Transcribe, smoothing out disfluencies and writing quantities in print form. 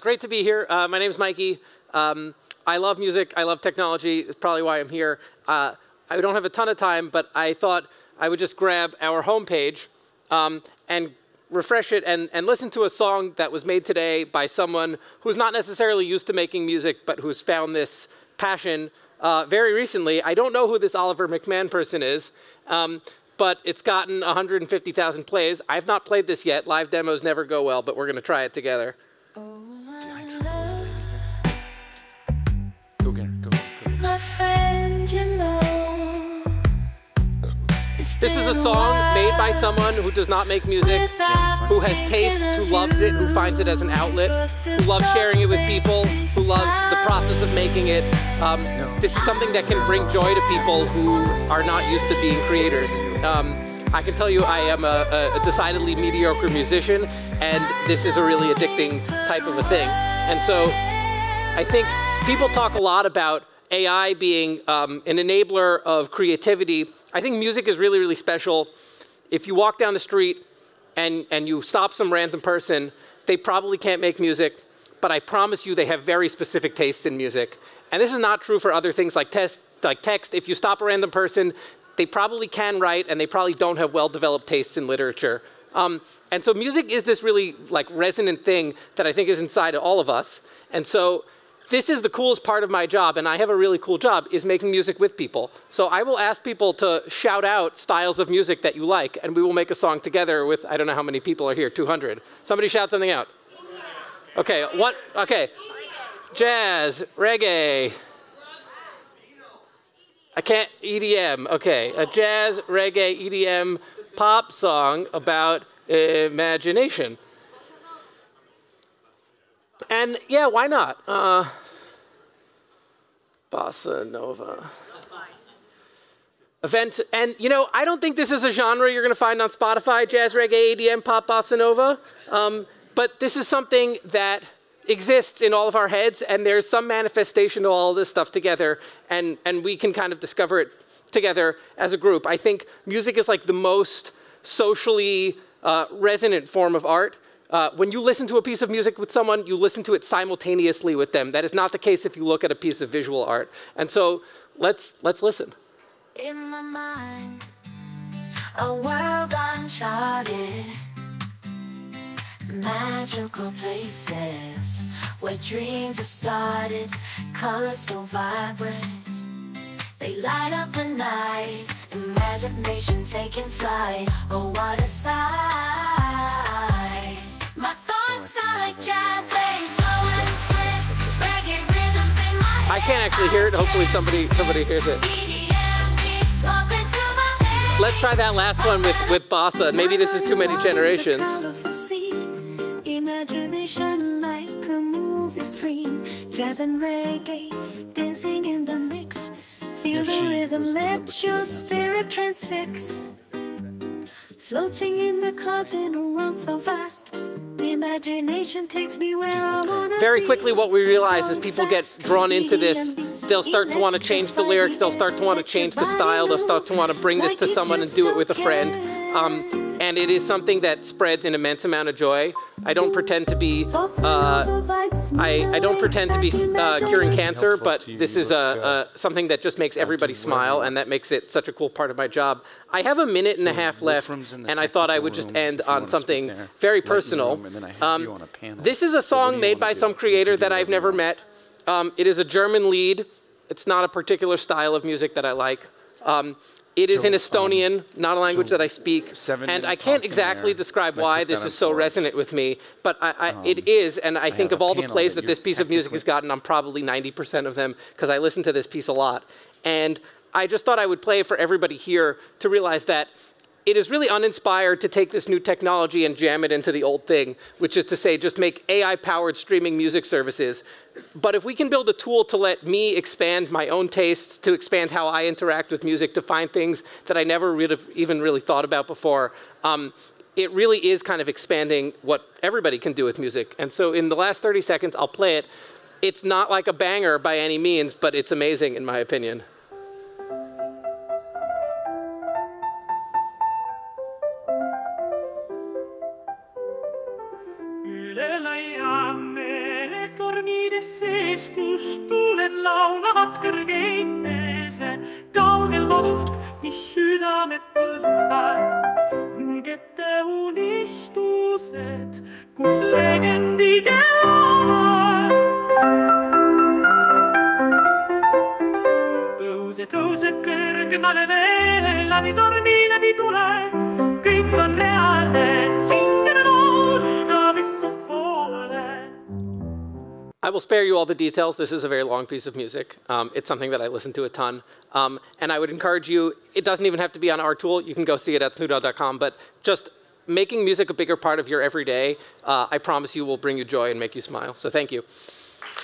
Great to be here. My name's Mikey. I love music. I love technology. It's probably why I'm here. I don't have a ton of time, but I thought I would just grab our homepage and refresh it and listen to a song that was made today by someone who's not necessarily used to making music, but who's found this passion very recently. I don't know who this Oliver McMahon person is, but it's gotten 150,000 plays. I've not played this yet. Live demos never go well, but we're going to try it together. Oh, go get her, go, go. My friend, you know. This is a song made by someone who does not make music, who has tastes, who loves it, who finds it as an outlet, who loves sharing it with people, who loves the process of making it. This is something that can bring joy to people who are not used to being creators. I can tell you I am a decidedly mediocre musician, and this is a really addicting type of a thing. And so I think people talk a lot about AI being an enabler of creativity. I think music is really, really special. If you walk down the street and you stop some random person, they probably can't make music, but I promise you they have very specific tastes in music. And this is not true for other things like text. If you stop a random person, they probably can write, and they probably don't have well-developed tastes in literature. And so music is this really resonant thing that I think is inside of all of us. And so this is the coolest part of my job, and I have a really cool job, is making music with people. So I will ask people to shout out styles of music that you like, and we will make a song together with, I don't know how many people are here, 200. Somebody shout something out. Okay, what, okay. Jazz, reggae. I can't, EDM, okay. A jazz, reggae, EDM pop song about imagination. And yeah, why not? Bossa Nova. Event, and you know, I don't think this is a genre you're gonna find on Spotify, jazz, reggae, EDM, pop, bossa nova. But this is something that exists in all of our heads, and there's some manifestation of all of this stuff together, and we can kind of discover it together as a group. I think music is like the most socially resonant form of art. When you listen to a piece of music with someone, you listen to it simultaneously with them. That is not the case if you look at a piece of visual art. And so let's listen. In my mind, a world uncharted, magical places where dreams are started, colors so vibrant, they light up the night, imagination taking flight, oh what a sight. My thoughts are like jazz, they flow and twist, reggae rhythms in my head. I can't actually hear it. Hopefully somebody hears it. Let's try that last one with Bossa. Maybe this is too many generations. Imagination like a movie screen. Jazz and reggae, dancing in the mix. Feel the rhythm, let your spirit transfix. Floating in the clouds in a world so vast. Imagination takes me where I want to. Very quickly, what we realize is people get drawn into this. They'll start to want to change the lyrics. They'll start to want to change the style. They'll start to want to bring this to someone and do it with a friend. And it is something that spreads an immense amount of joy. I don't pretend to be I don't pretend to be curing cancer, but this is something that just makes everybody smile, and that makes it such a cool part of my job. I have a minute and a half left, and I thought I would just end on something very personal. This is a song made by some creator that I've never met. It is a German lead. It's not a particular style of music that I like. It is in Estonian, not a language that I speak, and I can't exactly describe why this is so resonant with me, but it is, and I think of all the plays that this piece of music has gotten, I'm probably 90% of them, because I listen to this piece a lot. And I just thought I would play it for everybody here to realize that it is really uninspired to take this new technology and jam it into the old thing, which is to say just make AI-powered streaming music services. But if we can build a tool to let me expand my own tastes, to expand how I interact with music, to find things that I never even really thought about before, it really is kind of expanding what everybody can do with music. And so in the last 30 seconds, I'll play it. It's not like a banger by any means, but it's amazing in my opinion. tornides sees, kus tuuled laulavad kõrgeitese, kaugel kodust, mis südamed põlvab. Hülgete unistused, kus legendid elavad. Tõuse kõrgemale veel, läbi tormi, läbi tule, kõik on reaalne, hingele toole, taviku poole. I will spare you all the details. This is a very long piece of music. It's something that I listen to a ton. And I would encourage you, it doesn't even have to be on our tool. You can go see it at suno.com, but just making music a bigger part of your everyday, I promise you will bring you joy and make you smile. So thank you.